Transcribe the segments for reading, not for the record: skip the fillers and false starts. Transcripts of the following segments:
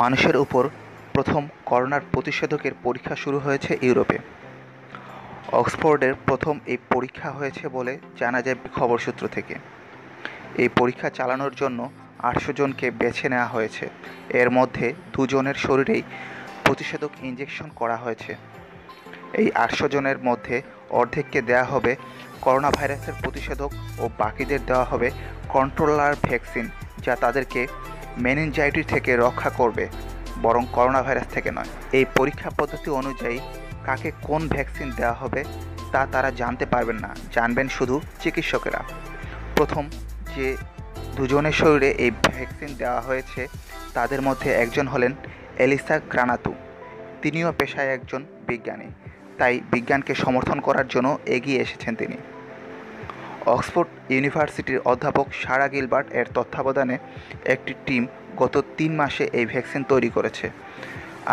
মানুষের উপর প্রথম করোনার প্রতিষেধকের পরীক্ষা শুরু হয়েছে ইউরোপে। অক্সফোর্ডের প্রথম এই পরীক্ষা হয়েছে বলে জানা যায় খবর সূত্র থেকে। এই পরীক্ষা চালানোর জন্য ৮০০ জনকে বেছে নেওয়া হয়েছে। এর মধ্যে দুজনের শরীরেই প্রতিষেধক ইঞ্জেকশন করা হয়েছে। এই ৮০০ জনের মধ্যে অর্ধেককে দেওয়া হবে করোনা ভাইরাসের প্রতিষেধক ও বাকিদের দেওয়া হবে কন্ট্রোলার ভ্যাকসিন, যা তাদেরকে মেনিনজাইটিস থেকে রক্ষা করবে, বরং করোনা ভাইরাস থেকে নয়। এই পরীক্ষা পদ্ধতি অনুযায়ী কাকে কোন ভ্যাকসিন দেওয়া হবে তা তারা জানতে পারবেন না, জানবেন শুধু চিকিৎসকেরা। প্রথম যে দুজনের শরীরে এই ভ্যাকসিন দেওয়া হয়েছে তাদের মধ্যে একজন হলেন এলিসা গ্রানাতু। তিনিও পেশায় একজন বিজ্ঞানী, তাই বিজ্ঞানকে সমর্থন করার জন্য এগিয়ে এসেছেন তিনি। অক্সফোর্ড ইউনিভার্সিটির অধ্যাপক সারা গিলবার্ট এর তত্ত্বাবধানে একটি টিম গত ৩ মাসে এই ভ্যাকসিন তৈরি করেছে,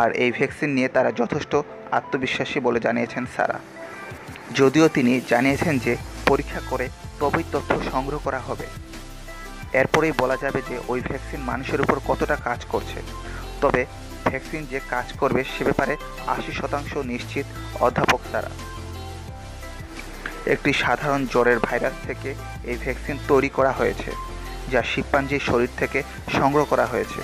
আর এই ভ্যাকসিন নিয়ে তারা যথেষ্ট আত্মবিশ্বাসী বলে জানিয়েছেন সারা। যদিও তিনি জানিয়েছেন যে পরীক্ষা করে তবেই তথ্য সংগ্রহ করা হবে, এরপরেই বলা যাবে যে ওই ভ্যাকসিন মানুষের উপর কতটা কাজ করছে। তবে ভ্যাকসিন যে কাজ করবে সে ব্যাপারে ৮০% নিশ্চিত অধ্যাপক সারা। একটি সাধারণ জ্বরের ভাইরাস থেকে এই ভ্যাকসিন তৈরি করা হয়েছে, যা শিম্পাঞ্জির শরীর থেকে সংগ্রহ করা হয়েছে।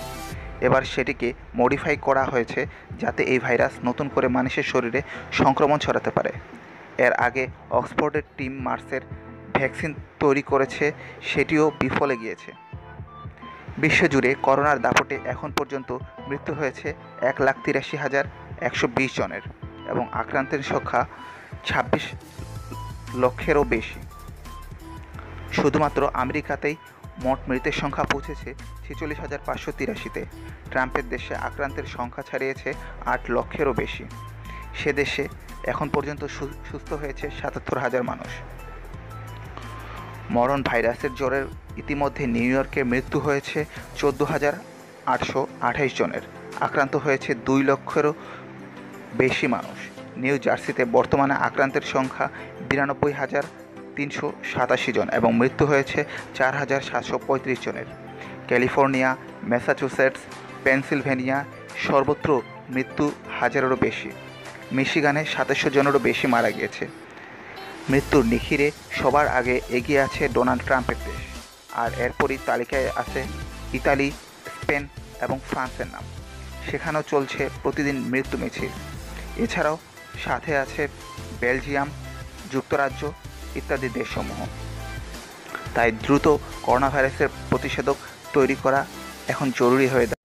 এবার সেটিকে মডিফাই করা হয়েছে যাতে এই ভাইরাস নতুন করে মানুষের শরীরে সংক্রমণ ছড়াতে পারে। এর আগে অক্সফোর্ডের টিম মার্সের ভ্যাকসিন তৈরি করেছে, সেটিও বিফলে গিয়েছে। বিশ্বজুড়ে করোনার দাপটে এখন পর্যন্ত মৃত্যু হয়েছে ১,৮৩,১২০ জনের এবং আক্রান্তের সংখ্যা ২৬ লক্ষেরও বেশি। শুধুমাত্র আমেরিকাতেই মোট মৃতের সংখ্যা পৌঁছেছে ৪৬,৫৮৩-তে। ট্রাম্পের দেশে আক্রান্তের সংখ্যা ছাড়িয়েছে ৮ লক্ষেরও বেশি। সে দেশে এখন পর্যন্ত সুস্থ হয়েছে ৭৭,০০০ মানুষ। মরণ ভাইরাসের জ্বরের ইতিমধ্যে নিউ ইয়র্কে মৃত্যু হয়েছে ১৪,৮২৮ জনের, আক্রান্ত হয়েছে ২ লক্ষেরও বেশি মানুষ। নিউ জার্সিতে বর্তমানে আক্রান্তের সংখ্যা ৯২,৩৮৭ জন এবং মৃত্যু হয়েছে ৪,৭৩৫ জনের। ক্যালিফোর্নিয়া, ম্যাসাচুসেটস, পেনসিলভেনিয়া সর্বত্র মৃত্যু হাজারেরও বেশি। মিশিগানে ২৭০০ জনেরও বেশি মারা গিয়েছে। মৃত্যুর নিখিরে সবার আগে এগিয়ে আছে ডোনাল্ড ট্রাম্পের দেশ, আর এরপরই তালিকায় আছে ইতালি, স্পেন এবং ফ্রান্সের নাম। সেখানেও চলছে প্রতিদিন মৃত্যু মিছিল। এছাড়াও সাথে আছে বেলজিয়াম, যুক্তরাজ্য ইত্যাদি দেশসমূহ। তাই দ্রুত করোনা ভাইরাসের প্রতিষেধক তৈরি করা এখন জরুরি হয়ে দাঁড়িয়েছে।